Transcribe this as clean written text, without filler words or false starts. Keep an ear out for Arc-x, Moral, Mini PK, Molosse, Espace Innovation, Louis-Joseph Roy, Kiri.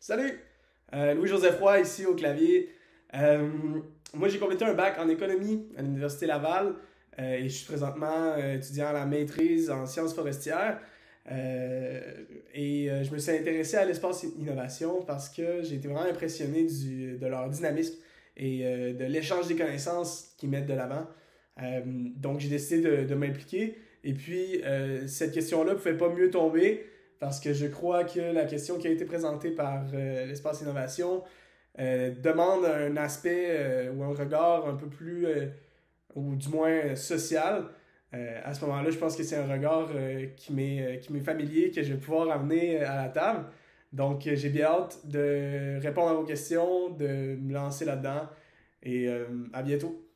Salut! Louis-Joseph Roy ici au clavier. Moi, j'ai complété un bac en économie à l'Université Laval et je suis présentement étudiant à la maîtrise en sciences forestières. Je me suis intéressé à l'espace innovation parce que j'ai été vraiment impressionné de leur dynamisme et de l'échange des connaissances qu'ils mettent de l'avant. Donc, j'ai décidé de m'impliquer. Et puis, cette question-là ne pouvait pas mieux tomber parce que je crois que la question qui a été présentée par l'espace innovation demande un aspect ou un regard un peu plus, ou du moins social. À ce moment-là, je pense que c'est un regard qui m'est familier, que je vais pouvoir amener à la table. Donc, j'ai bien hâte de répondre à vos questions, de me lancer là-dedans et à bientôt.